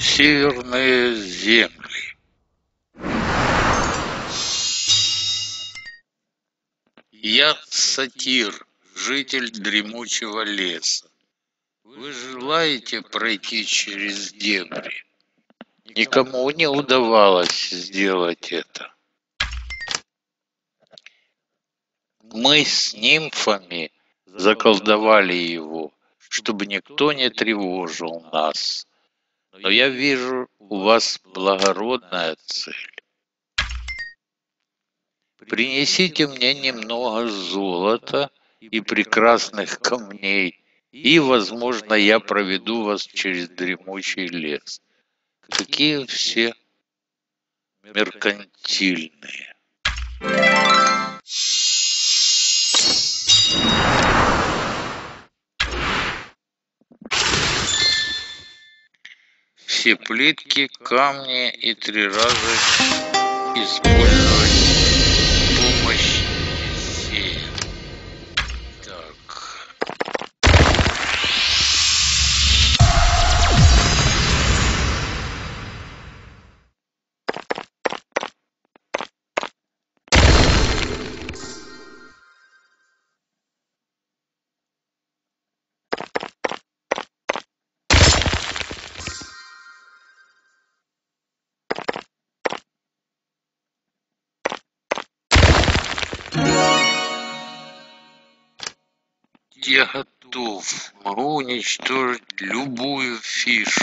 Сирные земли. Я сатир, житель дремучего леса. Вы желаете пройти через дебри? Никому не удавалось сделать это. Мы с нимфами заколдовали его, чтобы никто не тревожил нас. Но я вижу, у вас благородная цель. Принесите мне немного золота и прекрасных камней, и, возможно, я проведу вас через дремучий лес. Какие все меркантильные. Все плитки, камни и 3 раза использовать помощь Есея. Так. Я готов, могу уничтожить любую фишку.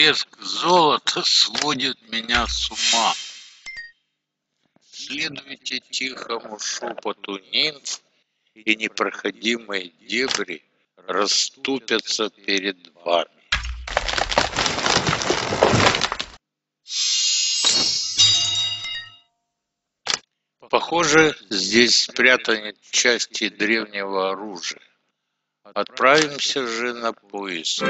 блеск золота сводит меня с ума. Следуйте тихому шепоту нимф, и непроходимые дебри расступятся перед вами. Похоже, здесь спрятаны части древнего оружия. Отправимся же на поиски.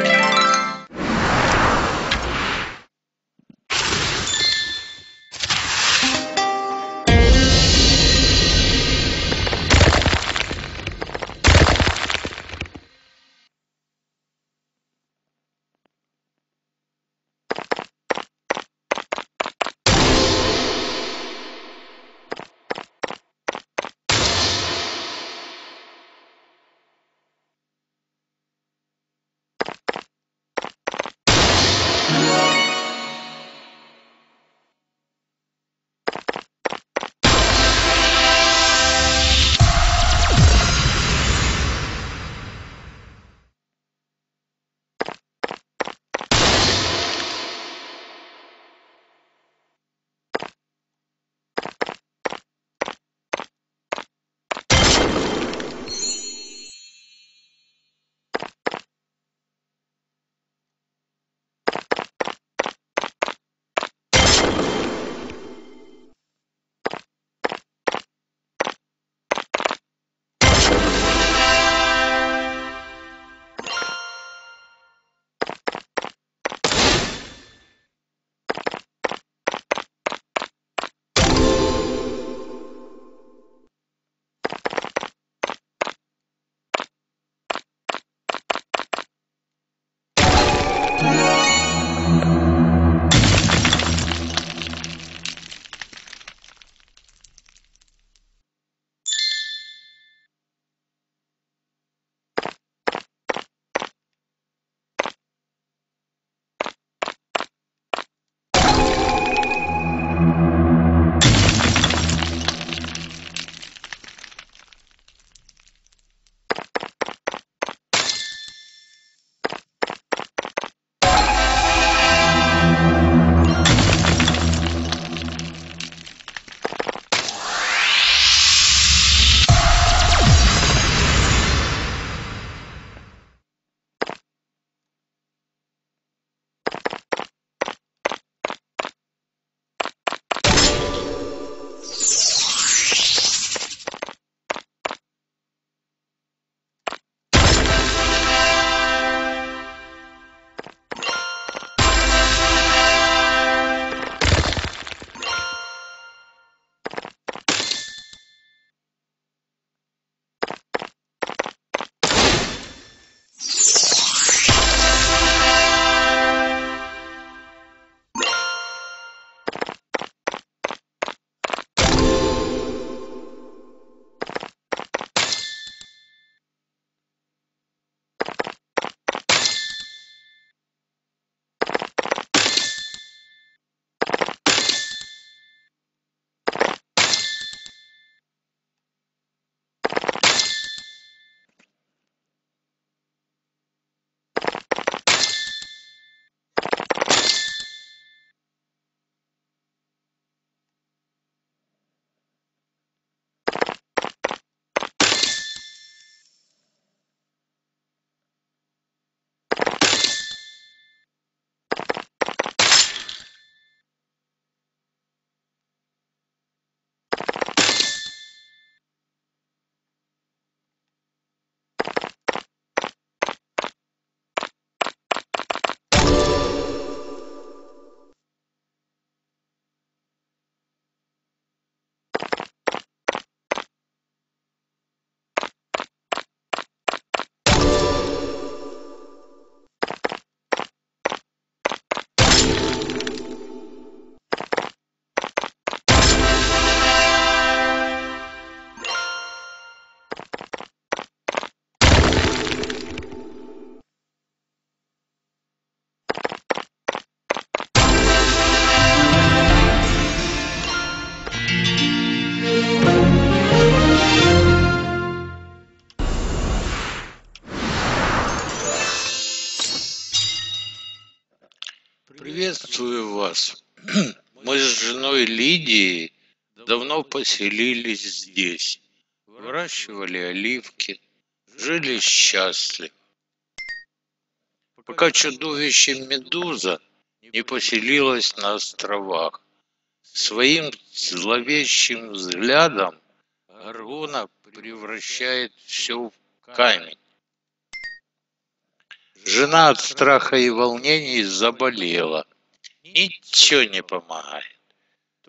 Приветствую вас. Мы с женой Лидией давно поселились здесь. Выращивали оливки, жили счастливо. Пока чудовище Медуза не поселилось на островах. Своим зловещим взглядом Гаргона превращает все в камень. Жена от страха и волнений заболела. Ничего не помогает.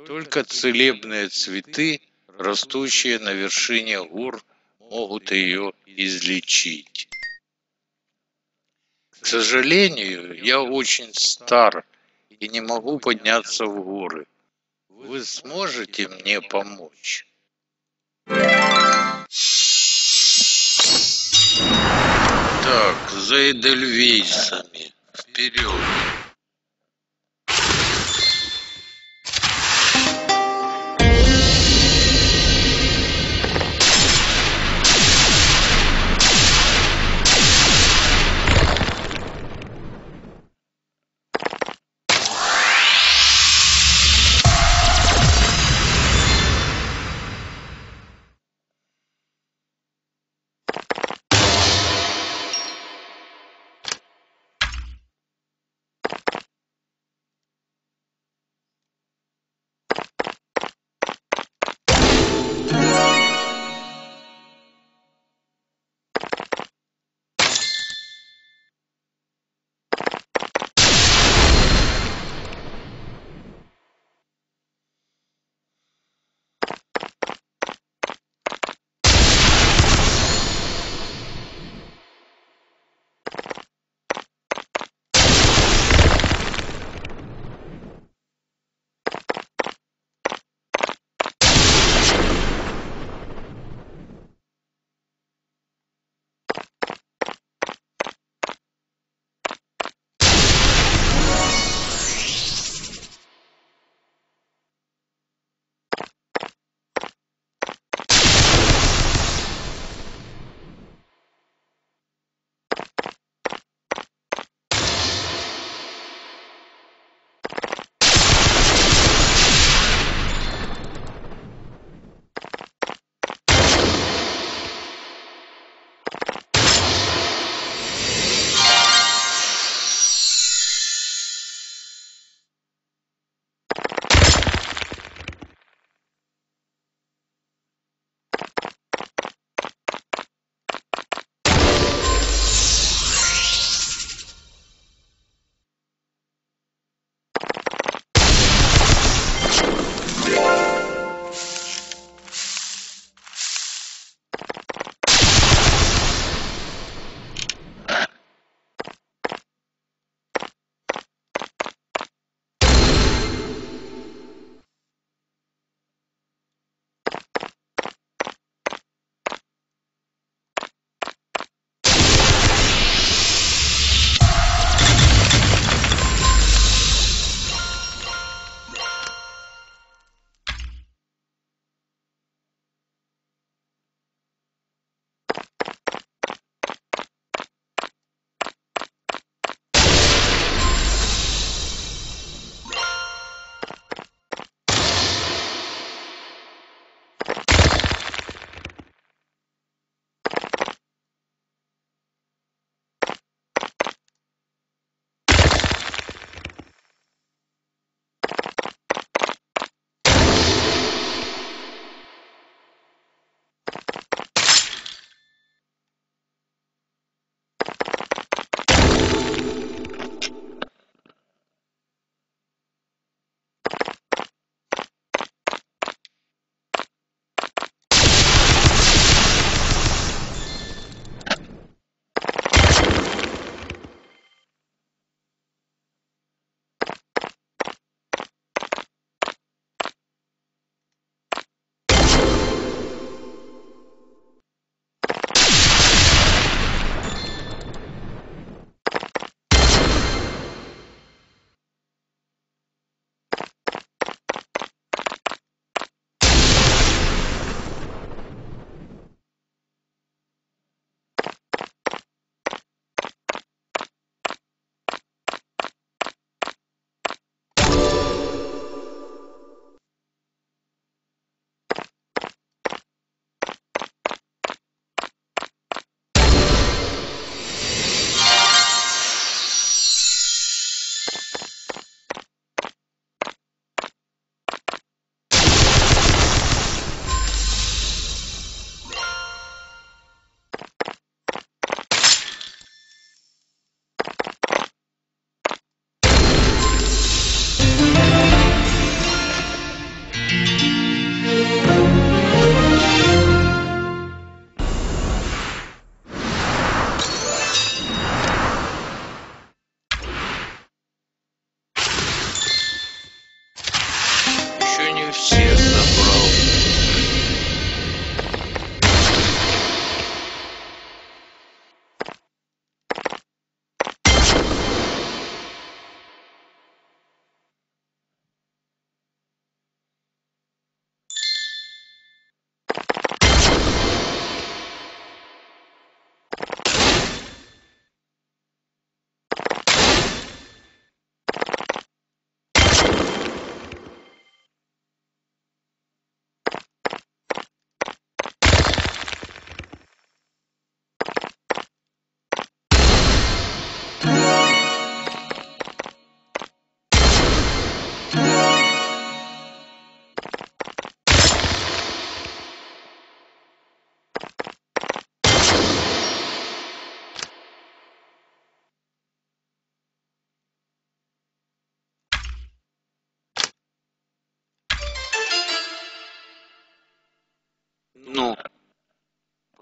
Только целебные цветы, растущие на вершине гор, могут ее излечить. К сожалению, я очень стар и не могу подняться в горы. Вы сможете мне помочь? Так, за эдельвейсами. Вперед.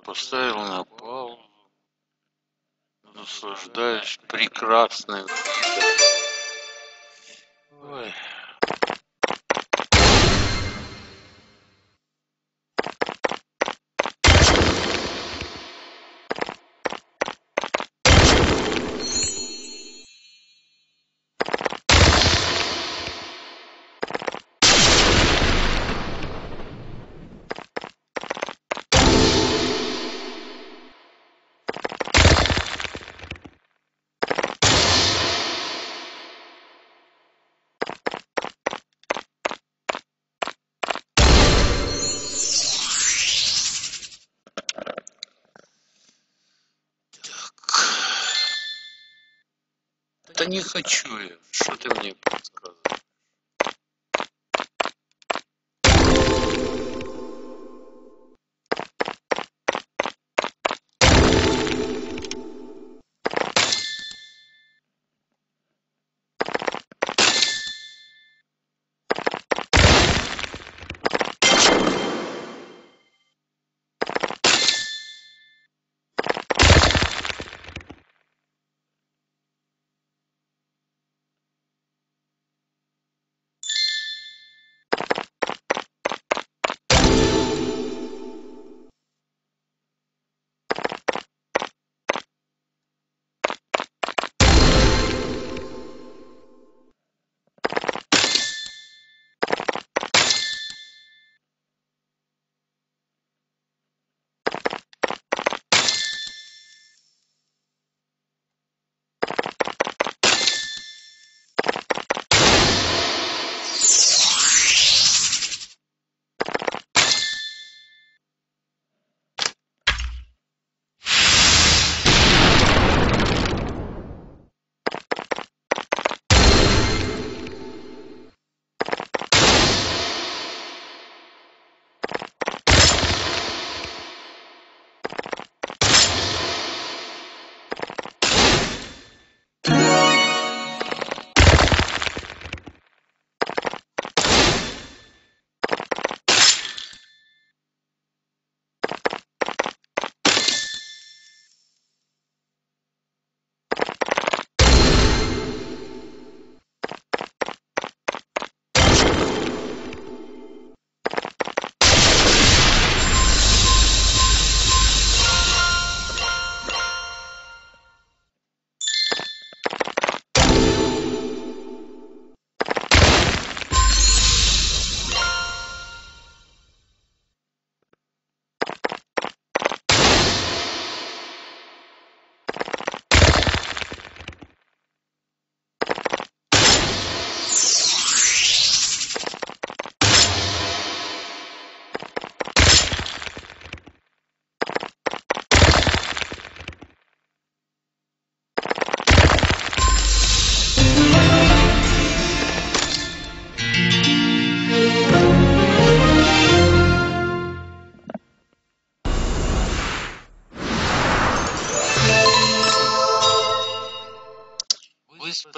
поставил на паузу, наслаждаюсь прекрасным видом. Ой. Да не хочу я, что ты мне подсказываешь?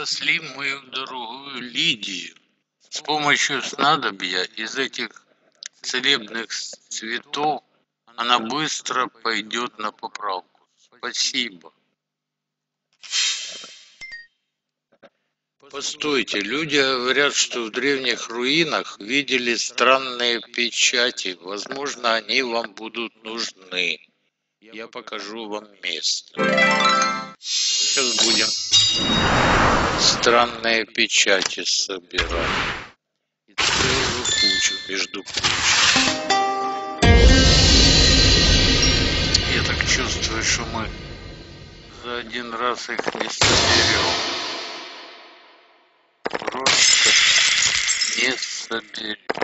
Спасли мою дорогую Лидию с помощью снадобья из этих целебных цветов. Она быстро пойдет на поправку. Спасибо. Постойте, люди говорят, что в древних руинах видели странные печати. Возможно, они вам будут нужны. Я покажу вам место. Сейчас будем странные печати собирать. И целую кучу, между прочим. Я так чувствую, что мы за один раз их не соберем. Просто не соберем.